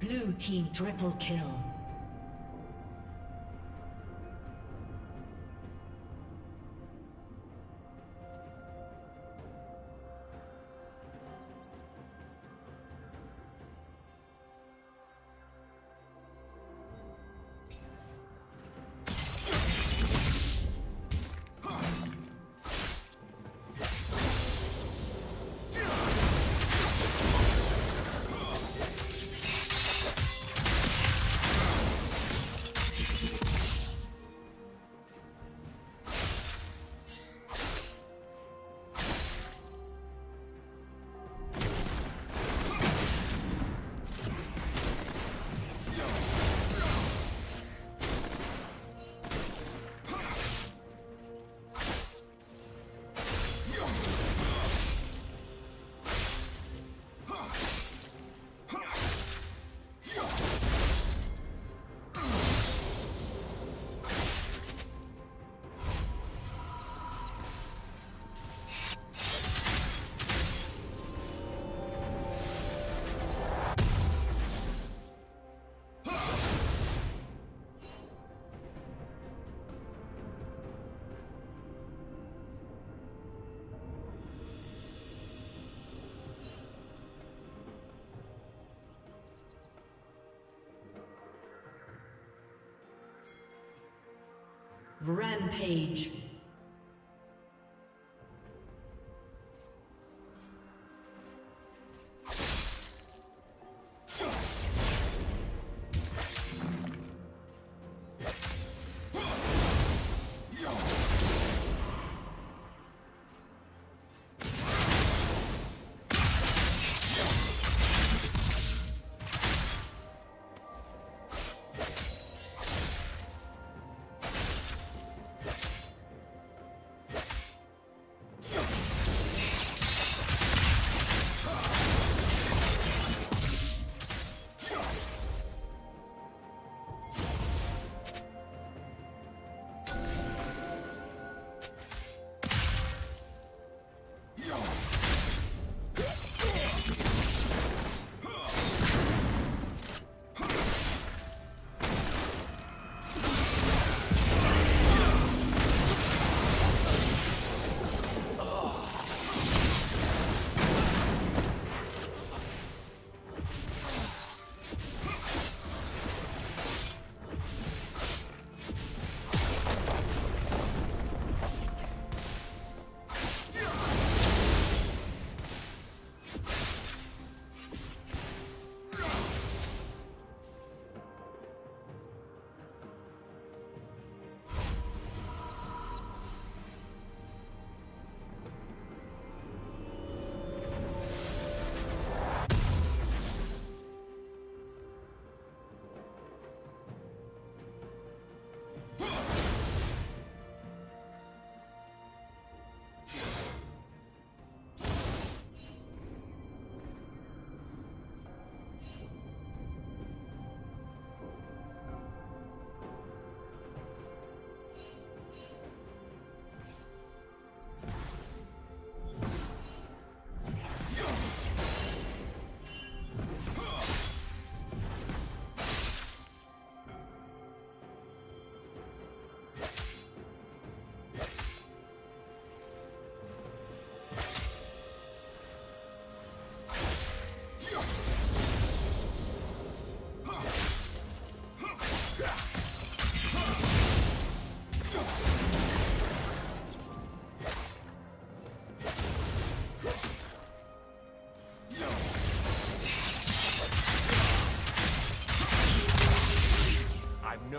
Blue team triple kill. Rampage.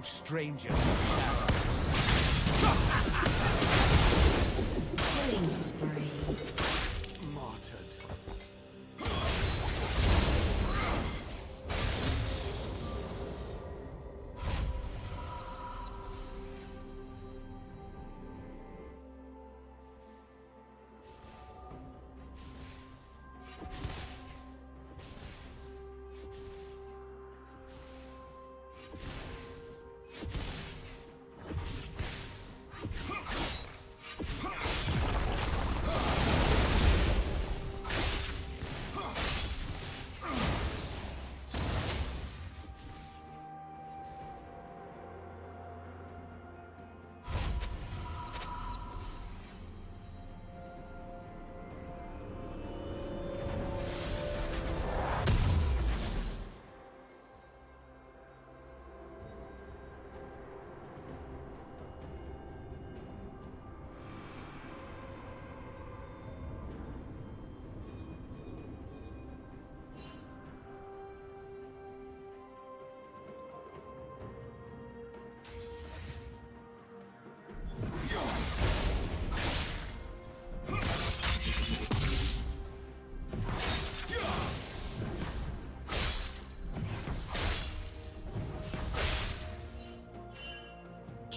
no stranger to shadows. Killing spree.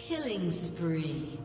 Killing spree.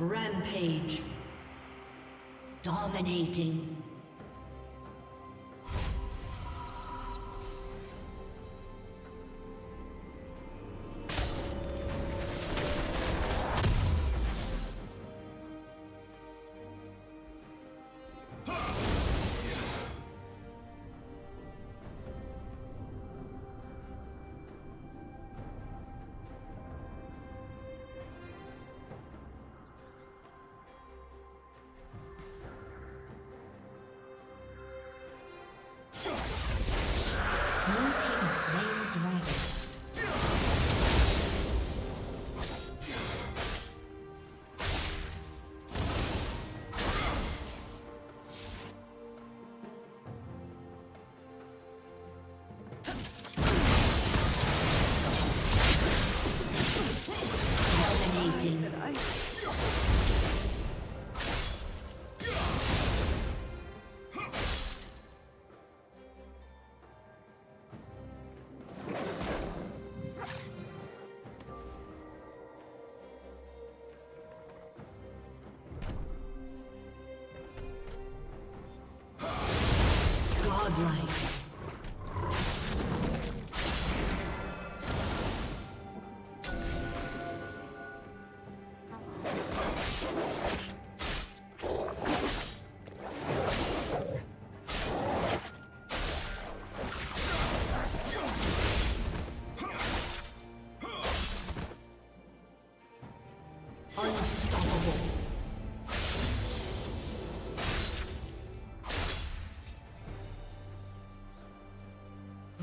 Rampage. Dominating.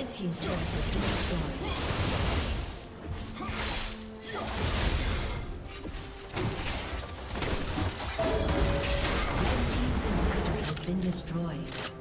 Red team's turret has been destroyed. Red team's inhibitor has been destroyed.